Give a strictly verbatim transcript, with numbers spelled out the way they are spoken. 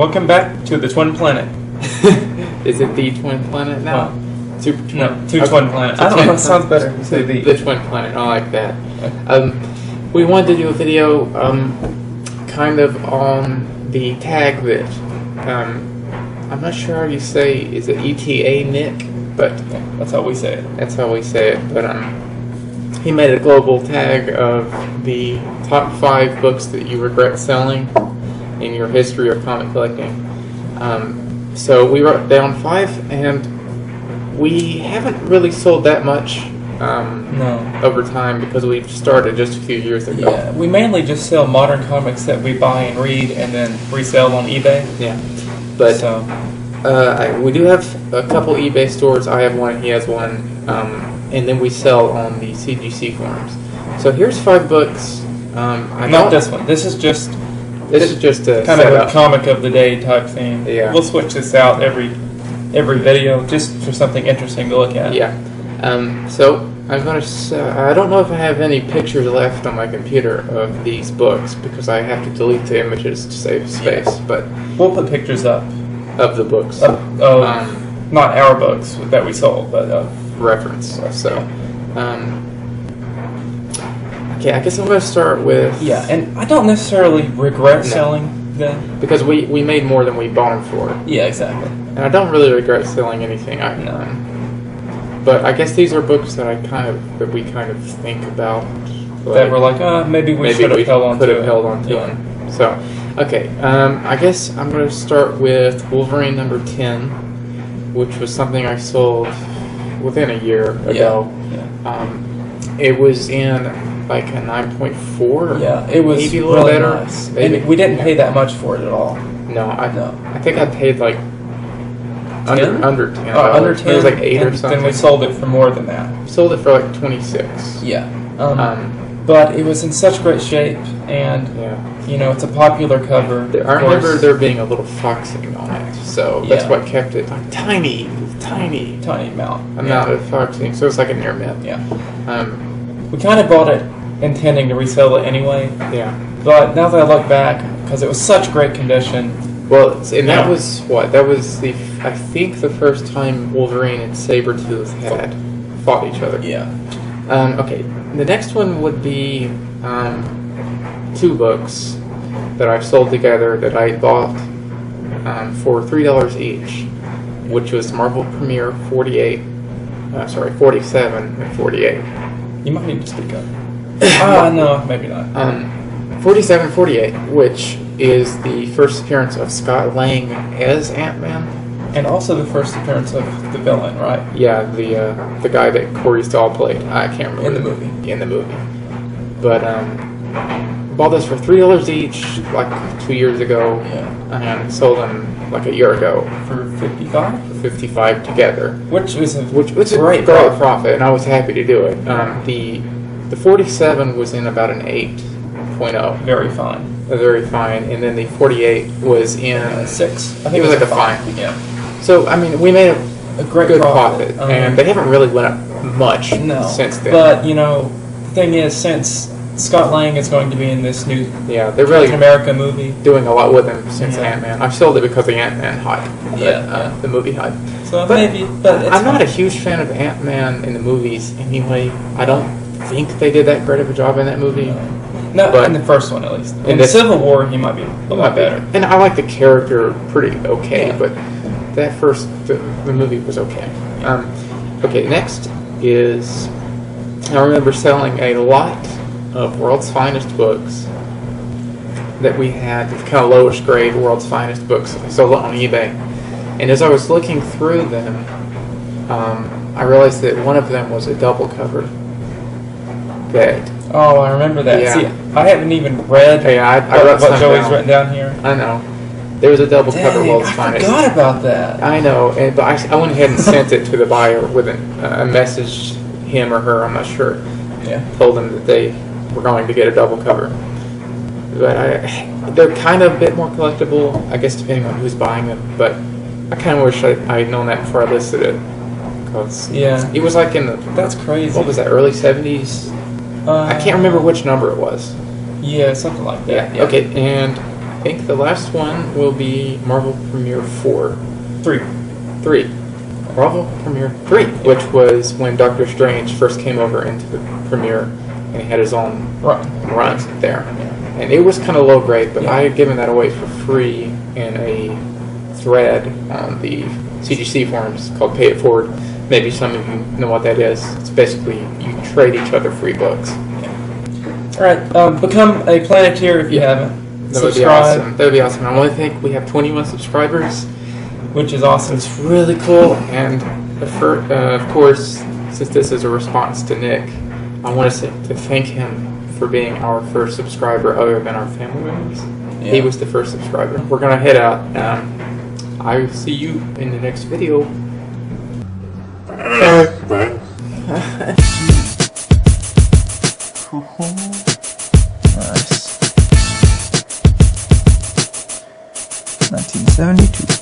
welcome back to the Twin Planet. Is it the Twin Planet now? No. Super Twin. No, two okay. Twin Planet. I don't know, it sounds better. Say the. the Twin Planet, I like that. Um, we wanted to do a video um, kind of on the tag that, um, I'm not sure how you say, is it E T A, Nick? But yeah, that's how we say it. That's how we say it, but um. He made a global tag of the top five books that you regret selling in your history of comic collecting. Um, so we wrote down five, and we haven't really sold that much um, no. over time because we started just a few years ago. Yeah, we mainly just sell modern comics that we buy and read and then resell on eBay. Yeah, but so. uh, I, we do have a couple eBay stores. I have one, he has one. Um, and then we sell on the C G C forums. So here's five books. Um, I Not this one. This is just this, this is just a kind of a comic of the day type thing. Yeah. We'll switch this out every every video just for something interesting to look at. Yeah. Um, so I'm gonna. Uh, I don't know if I have any pictures left on my computer of these books because I have to delete the images to save space. Yeah. But we'll put pictures up of the books. Up, oh, um, not our books that we sold, but. Uh, reference. So, um, okay, I guess I'm going to start with... Yeah, and I don't necessarily regret no. selling them. Because we, we made more than we bought them for. Yeah, exactly. And I don't really regret selling anything I've done. But I guess these are books that I kind of, that we kind of think about. Like, that we're like, uh, maybe we should have held on to it. Maybe we could have held on to yeah. them. So, okay, um, I guess I'm going to start with Wolverine number ten, which was something I sold... within a year ago. Yeah, yeah. Um, it was in like a nine point four. Yeah, it was maybe a little really better. Nice. Maybe. And we didn't pay that much for it at all. No, I no. I think I paid like ten? under under ten. Oh, under ten. It was like eight and, or something. Then we sold it for more than that. We sold it for like twenty-six. Yeah. Um, um, but it was in such great shape, and yeah. you know, it's a popular cover. There, I remember there being a little foxing on it, so yeah. that's what kept it like tiny. Tiny, tiny amount. Amount yeah. of foxing, so it's like a near mint. Yeah. Um, we kind of bought it intending to resell it anyway. Yeah. But now that I look back, because it was such great condition. Well, and yeah. that was what? That was the I think the first time Wolverine and Sabretooth had fought each other. Yeah. Um, okay. The next one would be um, two books that I've sold together that I bought um, for three dollars each. Which was Marvel Premier forty-eight, uh, sorry, forty-seven and forty-eight. You might need to speak up. Ah, uh, no, maybe not. Um, forty-seven, forty-eight, which is the first appearance of Scott Lang as Ant-Man, and also the first appearance of the villain, right? Yeah, the uh, the guy that Corey Stoll played. I can't remember in the movie. In the movie, but um, bought this for three dollars each, like two years ago, yeah. and sold them. Like a year ago, for fifty-five, fifty-five together, which was a which was a great profit, and I was happy to do it. Um, the the forty-seven was in about an eight point oh, very fine, a very fine, and then the forty-eight was in uh, six. I think it was, it was like a five. Fine. Yeah. So I mean, we made a, a great good profit, profit um, and they haven't really went up much no, since then. But you know, the thing is, since. Scott Lang is going to be in this new yeah, they're really America movie. Doing a lot with him since yeah. Ant-Man. I've sold it because of the Ant-Man hype. But, yeah, uh, yeah. The movie hype. So but maybe, but it's I'm not a huge fan of Ant-Man in the movies anyway. I don't think they did that great of a job in that movie. No, no but in the first one at least. In, in the Civil War, he might be a lot better. Be. And I like the character pretty okay, yeah. but that first, the, the movie was okay. Um, okay, next is, I remember selling a lot of World's Finest books that we had, the kind of lowish grade World's Finest books that I sold on eBay. And as I was looking through them, um, I realized that one of them was a double cover. That oh, I remember that. Yeah. See, I haven't even read yeah, I, I what, what Joey's down. written down here. I know. There was a double Dang, cover World's I Finest. I forgot about that. I know, and, but I, I went ahead and sent it to the buyer with an, uh, a message, him or her, I'm not sure. Yeah. Told them that they we're going to get a double cover. But I, they're kind of a bit more collectible, I guess, depending on who's buying them. But I kind of wish I, I had known that before I listed it. Cause yeah. It was like in the... That's crazy. What was that, early seventies? Uh, I can't remember which number it was. Yeah, something like that. Yeah. yeah. Okay, and think the last one will be Marvel Premier four. Three. Three. Marvel Premier three, which was when Doctor Strange first came over into the premiere and he had his own right. runs there. Yeah. And it was kind of low grade, but yeah. I had given that away for free in a thread on the C G C forums called Pay It Forward. Maybe some of you know what that is. It's basically you trade each other free books. Yeah. All right, um, become a Planeteer if you yeah. haven't. That would be awesome. That would be awesome. I only think we have twenty-one subscribers. Which is awesome. It's really cool. And for, uh, of course, since this is a response to Nick, I want to say, to thank him for being our first subscriber other than our family members. Yeah. He was the first subscriber. We're going to head out. Um, I will see you in the next video. Nice. nineteen seventy-two.